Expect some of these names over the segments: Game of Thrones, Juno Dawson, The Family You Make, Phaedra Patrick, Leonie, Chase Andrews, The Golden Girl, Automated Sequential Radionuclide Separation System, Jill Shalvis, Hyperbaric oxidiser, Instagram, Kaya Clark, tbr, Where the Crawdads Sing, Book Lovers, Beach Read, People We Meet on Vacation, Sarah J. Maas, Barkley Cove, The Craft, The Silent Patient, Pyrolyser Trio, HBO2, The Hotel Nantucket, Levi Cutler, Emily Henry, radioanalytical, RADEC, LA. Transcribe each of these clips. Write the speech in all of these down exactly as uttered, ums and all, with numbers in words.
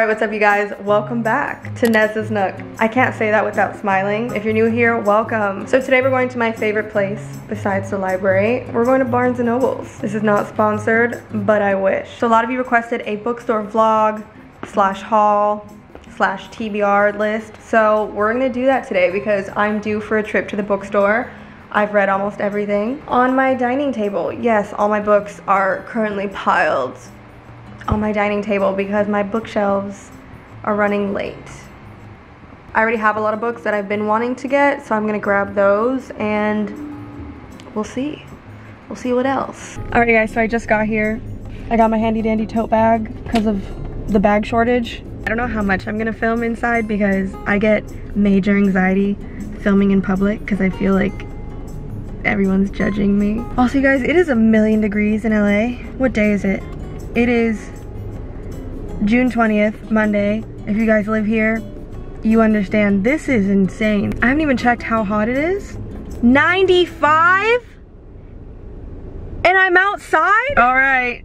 Alright, what's up you guys? Welcome back to Nezza's Nook. I can't say that without smiling. If you're new here, welcome. So today we're going to my favorite place besides the library. We're going to Barnes and Noble's. This is not sponsored, but I wish. So a lot of you requested a bookstore vlog slash haul slash T B R list. So we're going to do that today because I'm due for a trip to the bookstore. I've read almost everything. On my dining table, yes, all my books are currently piled on my dining table because my bookshelves are running late. I already have a lot of books that I've been wanting to get, so I'm gonna grab those and we'll see. We'll see what else. All right guys, so I just got here. I got my handy dandy tote bag because of the bag shortage. I don't know how much I'm gonna film inside because I get major anxiety filming in public because I feel like everyone's judging me. Also you guys, it is a million degrees in L A. What day is it? It is June twentieth, Monday. If you guys live here, you understand. This is insane. I haven't even checked how hot it is. ninety-five? And I'm outside? All right,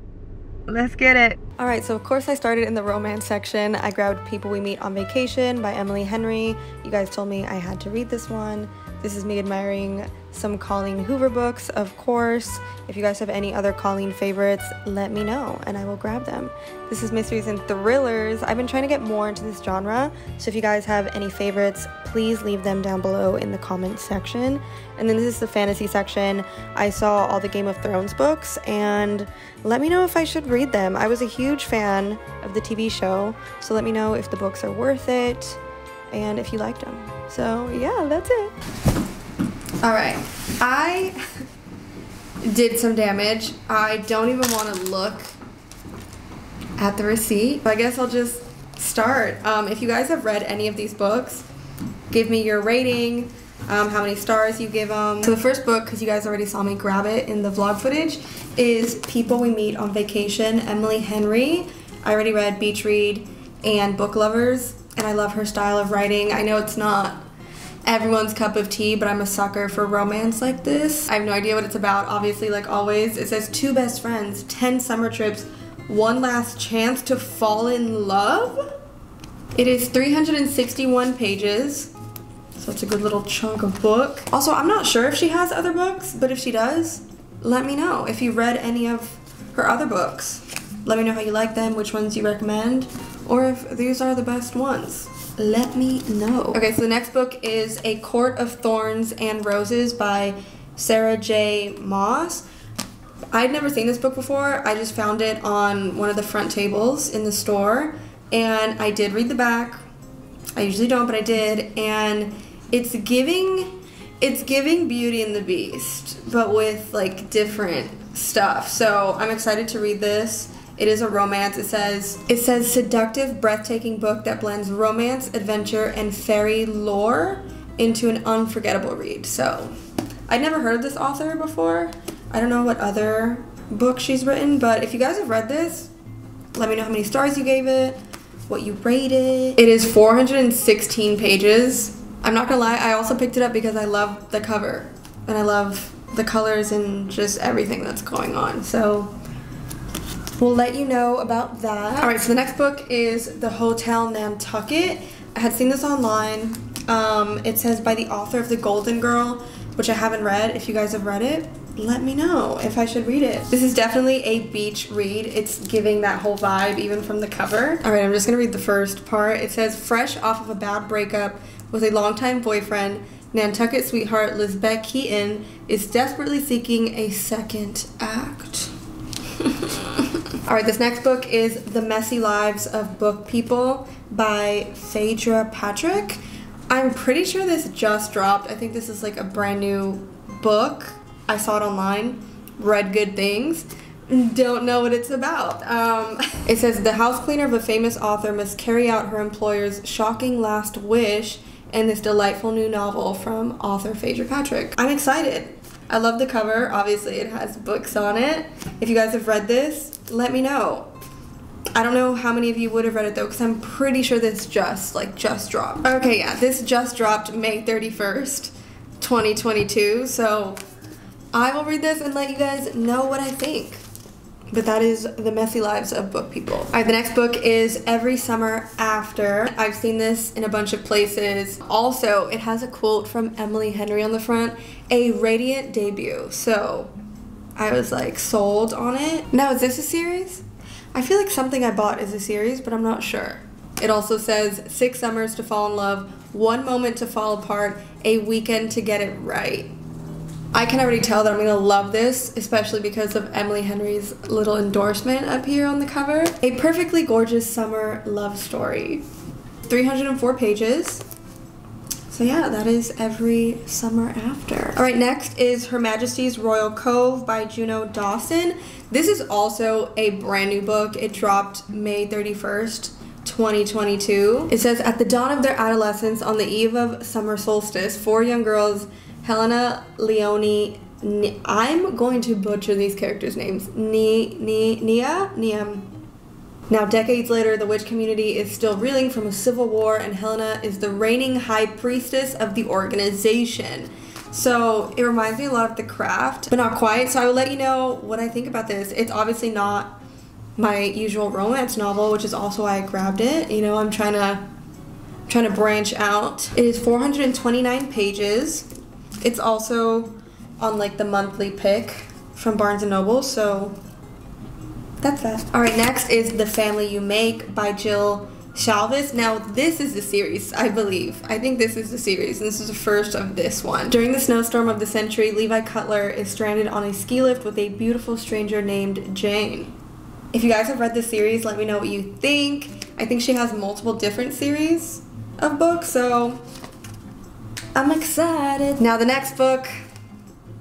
let's get it. All right, so of course I started in the romance section. I grabbed People We Meet on Vacation by Emily Henry. You guys told me I had to read this one. This is me admiring some Colleen Hoover books, of course. If you guys have any other Colleen favorites, let me know and I will grab them. This is mysteries and thrillers. I've been trying to get more into this genre, so if you guys have any favorites, please leave them down below in the comments section. And then this is the fantasy section. I saw all the Game of Thrones books and let me know if I should read them. I was a huge fan of the T V show, so let me know if the books are worth it and if you liked them. So yeah, that's it. All right, I did some damage. I don't even want to look at the receipt. I guess I'll just start. Um, if you guys have read any of these books, give me your rating, um, how many stars you give them. So the first book, because you guys already saw me grab it in the vlog footage, is People We Meet on Vacation, Emily Henry. I already read Beach Read and Book Lovers, and I love her style of writing. I know it's not everyone's cup of tea, but I'm a sucker for romance like this. I have no idea what it's about, obviously, like always. It says two best friends, ten summer trips, one last chance to fall in love. It is three hundred sixty-one pages, so it's a good little chunk of book. Also, I'm not sure if she has other books, but if she does, let me know if you read any of her other books. Let me know how you like them, which ones you recommend, or if these are the best ones. Let me know. Okay, so the next book is A Court of Thorns and Roses by Sarah J. Maas. I'd never seen this book before. I just found it on one of the front tables in the store, and I did read the back. I usually don't, but I did, and it's giving, it's giving Beauty and the Beast, but with like different stuff. So I'm excited to read this. It is a romance. It says, it says seductive, breathtaking book that blends romance, adventure, and fairy lore into an unforgettable read. So I'd never heard of this author before. I don't know what other book she's written, but if you guys have read this, let me know how many stars you gave it, what you rated. It is four hundred sixteen pages. I'm not gonna lie, I also picked it up because I love the cover and I love the colors and just everything that's going on. So we'll let you know about that. All right, so the next book is The Hotel Nantucket. I had seen this online. Um, it says by the author of The Golden Girl, which I haven't read. If you guys have read it, let me know if I should read it. This is definitely a beach read. It's giving that whole vibe, even from the cover. All right, I'm just gonna read the first part. It says, fresh off of a bad breakup with a longtime boyfriend, Nantucket sweetheart Lizbeth Keaton is desperately seeking a second act. All right, this next book is The Messy Lives of Book People by Phaedra Patrick. I'm pretty sure this just dropped. I think this is like a brand new book. I saw it online, read good things, don't know what it's about. Um, it says the house cleaner of a famous author must carry out her employer's shocking last wish in this delightful new novel from author Phaedra Patrick. I'm excited. I love the cover. Obviously, it has books on it. If you guys have read this, let me know. I don't know how many of you would have read it though, because I'm pretty sure this just, like, just dropped. Okay, yeah, this just dropped May thirty-first, twenty twenty-two, so I will read this and let you guys know what I think. But that is The Messy Lives of Book People. All right, the next book is Every Summer After. I've seen this in a bunch of places. Also, it has a quote from Emily Henry on the front, a radiant debut. So I was like sold on it. Now, is this a series? I feel like something I bought is a series, but I'm not sure. It also says six summers to fall in love, one moment to fall apart, a weekend to get it right. I can already tell that I'm gonna love this, especially because of Emily Henry's little endorsement up here on the cover. A perfectly gorgeous summer love story. three hundred and four pages. So yeah, that is Every Summer After. All right, next is Her Majesty's Royal Cove by Juno Dawson. This is also a brand new book. It dropped May thirty-first, twenty twenty-two. It says, at the dawn of their adolescence on the eve of summer solstice, four young girls, Helena, Leonie, N I'm going to butcher these characters' names. Ni, Ni, Nia, Niam. Now, decades later, the witch community is still reeling from a civil war, and Helena is the reigning high priestess of the organization. So it reminds me a lot of The Craft, but not quite. So I will let you know what I think about this. It's obviously not my usual romance novel, which is also why I grabbed it. You know, I'm trying to, I'm trying to branch out. It is four hundred twenty-nine pages. It's also on like the monthly pick from Barnes and Noble, so that's that. All right, next is The Family You Make by Jill Shalvis. Now, this is the series, I believe. I think this is the series, and this is the first of this one. During the snowstorm of the century, Levi Cutler is stranded on a ski lift with a beautiful stranger named Jane. If you guys have read this series, let me know what you think. I think she has multiple different series of books, so I'm excited. Now the next book,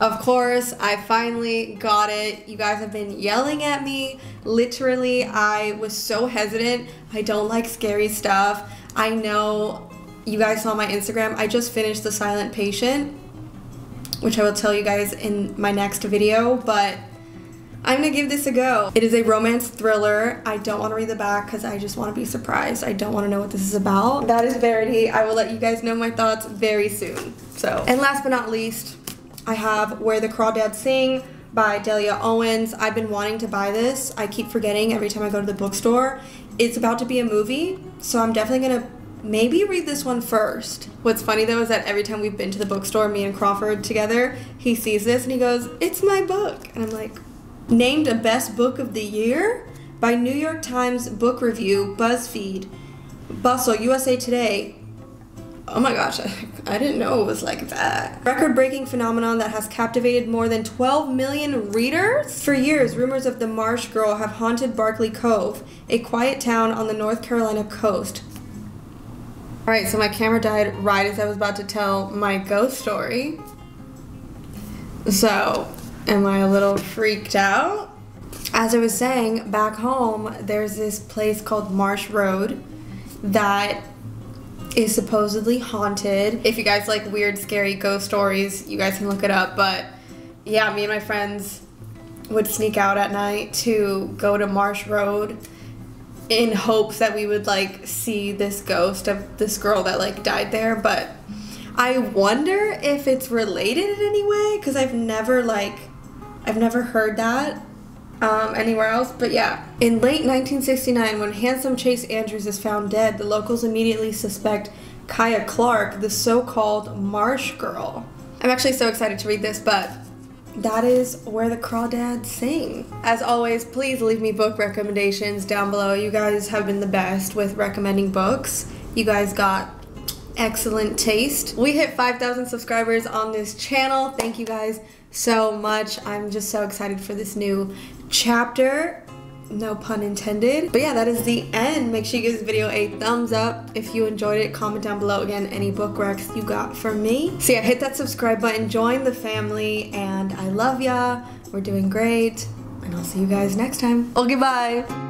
of course, I finally got it. You guys have been yelling at me. Literally, I was so hesitant. I don't like scary stuff. I know you guys saw my Instagram. I just finished The Silent Patient, which I will tell you guys in my next video, but I'm gonna give this a go. It is a romance thriller. I don't want to read the back because I just want to be surprised. I don't want to know what this is about. That is Verity. I will let you guys know my thoughts very soon. So, and last but not least, I have Where the Crawdads Sing by Delia Owens. I've been wanting to buy this. I keep forgetting every time I go to the bookstore. It's about to be a movie, so I'm definitely gonna maybe read this one first. What's funny though is that every time we've been to the bookstore, me and Crawford together, he sees this and he goes, "It's my book," and I'm like, named a best book of the year by New York Times Book Review, BuzzFeed, Bustle, U S A Today. Oh my gosh, I, I didn't know it was like that. Record-breaking phenomenon that has captivated more than twelve million readers. For years, rumors of the Marsh Girl have haunted Barkley Cove, a quiet town on the North Carolina coast. All right, so my camera died right as I was about to tell my ghost story. So, am I a little freaked out? As I was saying, back home, there's this place called Marsh Road that is supposedly haunted. If you guys like weird, scary ghost stories, you guys can look it up. But yeah, me and my friends would sneak out at night to go to Marsh Road in hopes that we would like see this ghost of this girl that like died there. But I wonder if it's related in any way, because I've never like I've never heard that um, anywhere else, but yeah. In late nineteen sixty-nine, when handsome Chase Andrews is found dead, the locals immediately suspect Kaya Clark, the so-called Marsh Girl. I'm actually so excited to read this, but that is Where the Crawdads Sing. As always, please leave me book recommendations down below. You guys have been the best with recommending books. You guys got excellent taste. We hit five thousand subscribers on this channel. Thank you guys so much. I'm just so excited for this new chapter, no pun intended. But yeah, that is the end. Make sure you give this video a thumbs up if you enjoyed it. Comment down below again any book recs you got from me. So yeah, hit that subscribe button, join the family, and I love ya. We're doing great, and I'll see you guys next time. Okay, bye.